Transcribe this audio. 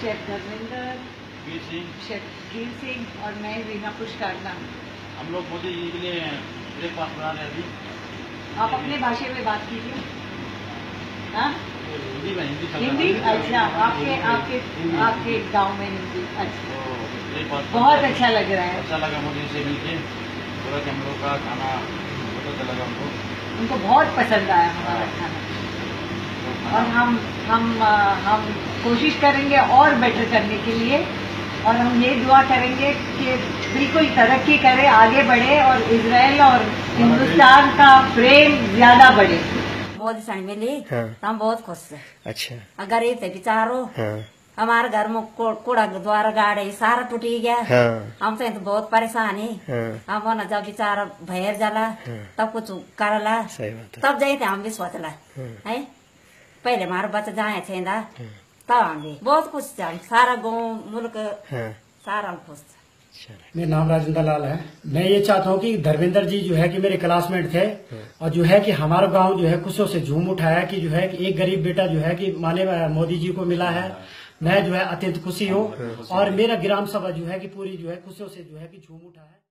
Chef Dharmendra, किर्सिंग और मैं रीना पुष्कारना। हम लोग मोदी जी के लिए ब्रेकफास्ट बना रहे हैं अभी। आप अपने भाषा में बात कीजिए। हिंदी अच्छा, आपके गाँव में हिंदी अच्छा, बहुत अच्छा लग रहा है। अच्छा लगा मोदी से मिलकर, पूरा कि हम लोग का खाना बहुत अच्छा लगा हमको, उनको बहुत पसंद आया हमारा खाना। और हम कोशिश करेंगे और बेटर करने के लिए, और हम ये दुआ करेंगे कि बिल्कुल तरक्की करे, आगे बढ़े और इजरायल और हिंदुस्तान का प्रेम ज्यादा बढ़े। बहुत साइन मिली हाँ। हम बहुत खुश है। अच्छा अगर ये थे बिचारो हाँ। हमारे घर में कूड़ा द्वारा गाड़ी सारा टूटी गया हाँ। हम तो बहुत परेशानी हाँ। हम न जब बेचारा भैर जाला हाँ। तब कुछ करला तब जाए थे हम भी सोचला हाँ। पहले हमारे बच्चे जाए थे तब हम भी बहुत खुश थे, सारा गाँव मुल्क हाँ। सारा हम खुश थे। मेरा नाम राजेंद्र लाल है। मैं ये चाहता हूँ कि धर्मेंद्र जी जो है कि मेरे क्लासमेट थे और जो है कि हमारा गांव जो है खुशियों से झूम उठाया कि जो है कि एक गरीब बेटा जो है कि माननीय मोदी जी को मिला है। मैं जो है अत्यंत खुशी हूँ और मेरा ग्राम सभा जो है कि पूरी जो है खुशियों से जो है कि झूम उठा है।